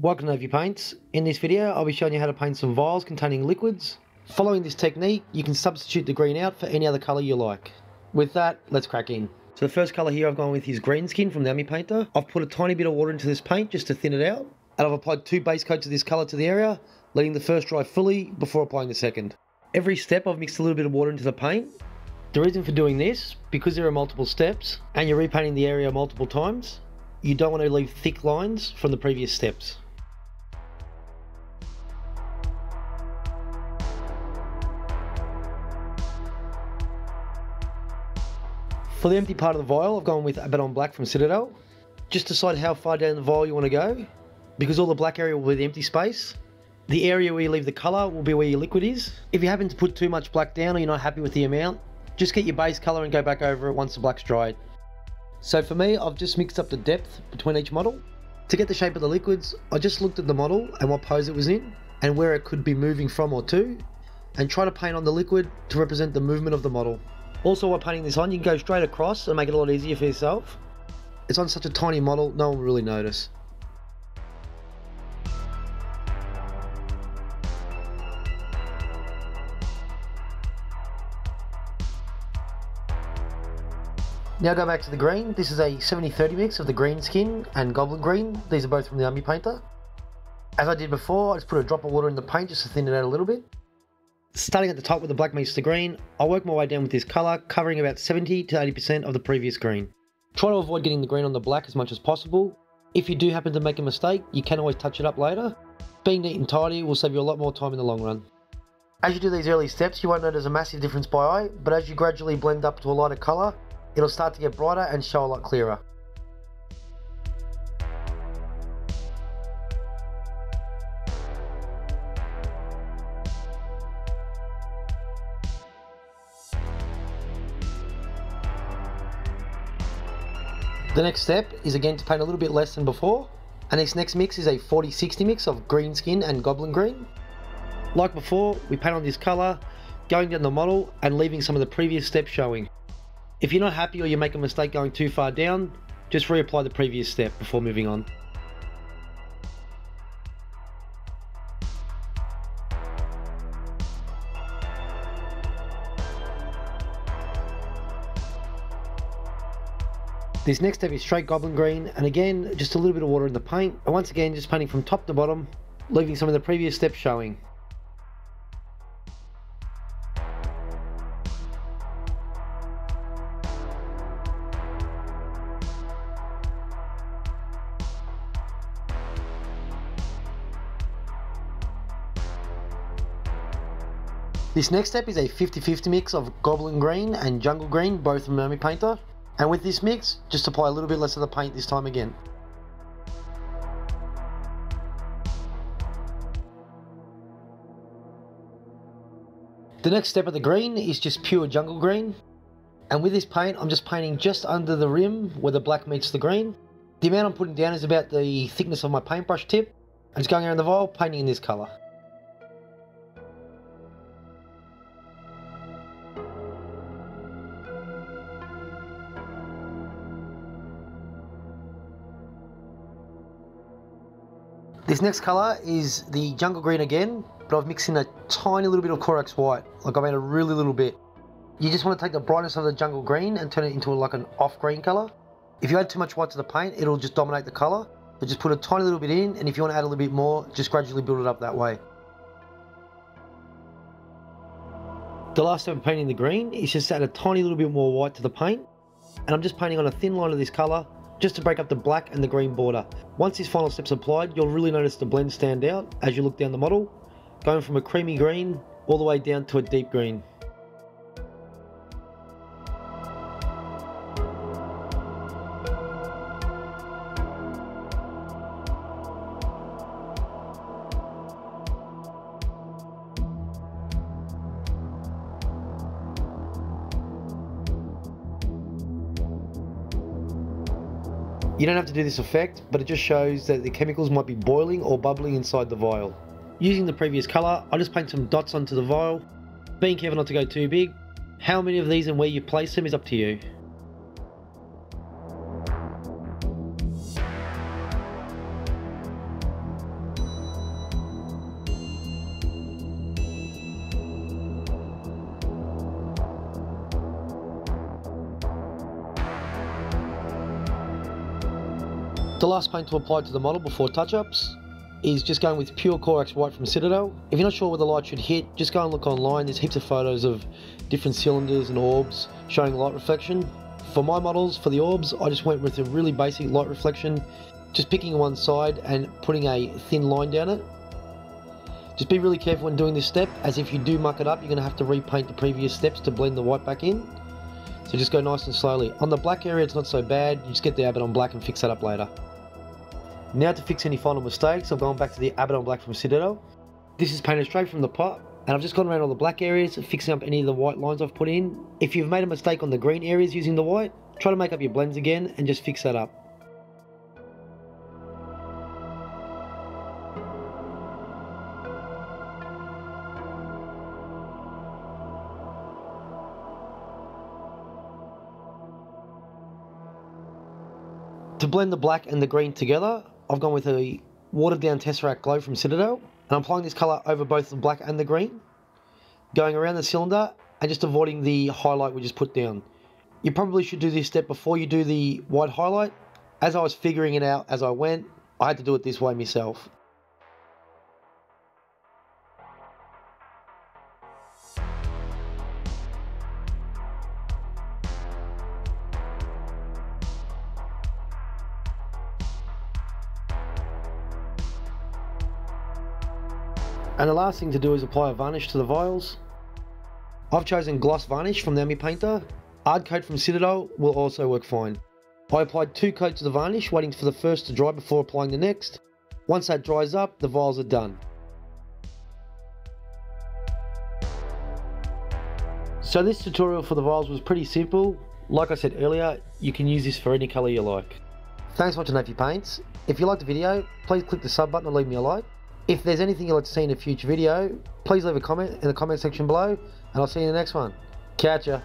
Welcome to Navy Paints. In this video I'll be showing you how to paint some vials containing liquids. Following this technique you can substitute the green out for any other colour you like. With that, let's crack in. So the first colour here I've gone with is Green Skin from The Army Painter. I've put a tiny bit of water into this paint just to thin it out, and I've applied two base coats of this colour to the area, letting the first dry fully before applying the second. Every step I've mixed a little bit of water into the paint. The reason for doing this, because there are multiple steps and you're repainting the area multiple times, you don't want to leave thick lines from the previous steps. For the empty part of the vial, I've gone with Abaddon Black from Citadel. Just decide how far down the vial you want to go, because all the black area will be the empty space. The area where you leave the colour will be where your liquid is. If you happen to put too much black down or you're not happy with the amount, just get your base colour and go back over it once the black's dried. So for me, I've just mixed up the depth between each model. To get the shape of the liquids, I just looked at the model and what pose it was in and where it could be moving from or to, and try to paint on the liquid to represent the movement of the model. Also, while painting this on, you can go straight across and make it a lot easier for yourself. It's on such a tiny model, no one will really notice. Now go back to the green. This is a 70-30 mix of the Green Skin and Goblin Green. These are both from The Army Painter. As I did before, I just put a drop of water in the paint just to thin it out a little bit. Starting at the top with the black meets the green, I'll work my way down with this colour, covering about 70 to 80% of the previous green. Try to avoid getting the green on the black as much as possible. If you do happen to make a mistake, you can always touch it up later. Being neat and tidy will save you a lot more time in the long run. As you do these early steps, you won't notice a massive difference by eye, but as you gradually blend up to a lighter colour, it'll start to get brighter and show a lot clearer. The next step is again to paint a little bit less than before, and this next mix is a 40-60 mix of Green Skin and Goblin Green. Like before, we paint on this colour, going down the model and leaving some of the previous steps showing. If you're not happy or you make a mistake going too far down, just reapply the previous step before moving on. This next step is straight Goblin Green, and again just a little bit of water in the paint, and once again just painting from top to bottom, leaving some of the previous steps showing. This next step is a 50-50 mix of Goblin Green and Jungle Green, both from The Army Painter, and with this mix just apply a little bit less of the paint this time again. The next step of the green is just pure Jungle Green, and with this paint I'm just painting just under the rim where the black meets the green. The amount I'm putting down is about the thickness of my paintbrush tip, and just going around the vial painting in this colour. This next colour is the Jungle Green again, but I've mixed in a tiny little bit of Corax White, like I made a really little bit. You just want to take the brightness of the Jungle Green and turn it into like an off-green colour. If you add too much white to the paint, it'll just dominate the colour, but just put a tiny little bit in, and if you want to add a little bit more, just gradually build it up that way. The last step of painting the green is just add a tiny little bit more white to the paint, and I'm just painting on a thin line of this colour, just to break up the black and the green border. Once this final step's applied, you'll really notice the blend stand out as you look down the model, going from a creamy green all the way down to a deep green. You don't have to do this effect, but it just shows that the chemicals might be boiling or bubbling inside the vial. Using the previous colour, I just paint some dots onto the vial, being careful not to go too big. How many of these and where you place them is up to you. The last paint to apply to the model before touch-ups is just going with pure Corax White from Citadel. If you're not sure where the light should hit, just go and look online. There's heaps of photos of different cylinders and orbs showing light reflection. For my models, for the orbs, I just went with a really basic light reflection, just picking one side and putting a thin line down it. Just be really careful when doing this step, as if you do muck it up, you're going to have to repaint the previous steps to blend the white back in. So just go nice and slowly. On the black area, it's not so bad. You just get the Abaddon Black and fix that up later. Now to fix any final mistakes, I'm going back to the Abaddon Black from Citadel. This is painted straight from the pot, and I've just gone around all the black areas, fixing up any of the white lines I've put in. If you've made a mistake on the green areas using the white, try to make up your blends again and just fix that up. To blend the black and the green together, I've gone with a watered down Tesseract Glow from Citadel, and I'm applying this colour over both the black and the green, going around the cylinder and just avoiding the highlight we just put down. You probably should do this step before you do the white highlight. As I was figuring it out as I went, I had to do it this way myself. And the last thing to do is apply a varnish to the vials. I've chosen Gloss Varnish from the Army Painter. Ardcoat from Citadel will also work fine. I applied 2 coats of the varnish, waiting for the first to dry before applying the next. Once that dries up, the vials are done. So this tutorial for the vials was pretty simple. Like I said earlier, you can use this for any colour you like. Thanks for watching Nayfee Paints. If you liked the video, please click the sub button and leave me a like. If there's anything you'd like to see in a future video, please leave a comment in the comment section below, and I'll see you in the next one. Catch ya!